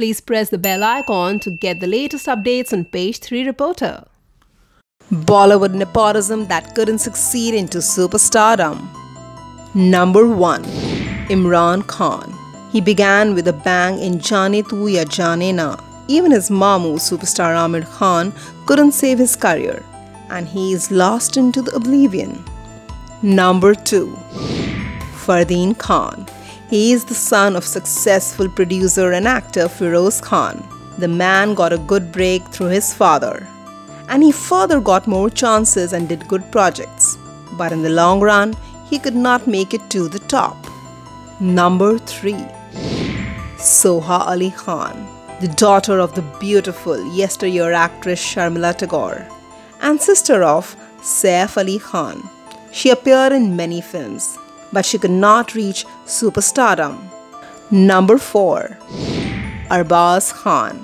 Please press the bell icon to get the latest updates on Page3 Reporter. Bollywood nepotism that couldn't succeed into superstardom. Number 1. Imran Khan. He began with a bang in Jaane Tu ya Jaane Na. Even his Mamu, superstar Amir Khan, couldn't save his career, and he is lost into the oblivion. Number 2. Fardeen Khan. He is the son of successful producer and actor Feroz Khan. The man got a good break through his father, and he further got more chances and did good projects. But in the long run, he could not make it to the top. Number 3. Soha Ali Khan, the daughter of the beautiful yesteryear actress Sharmila Tagore and sister of Saif Ali Khan. She appeared in many films, but she could not reach superstardom. Number 4. Arbaaz Khan.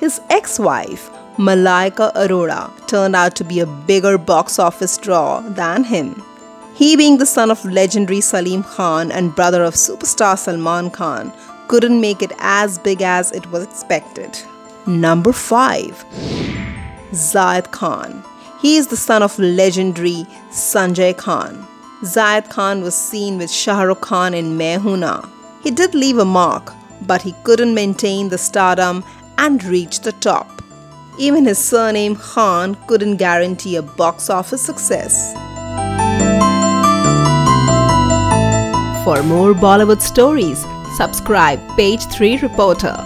His ex-wife, Malaika Arora, turned out to be a bigger box office draw than him. He, being the son of legendary Salim Khan and brother of superstar Salman Khan, couldn't make it as big as it was expected. Number 5. Zayed Khan. He is the son of legendary Sanjay Khan. Zayed Khan was seen with Shahrukh Khan in Mehuna. He did leave a mark, but he couldn't maintain the stardom and reach the top. Even his surname Khan couldn't guarantee a box office success. For more Bollywood stories, subscribe Page3 Reporter.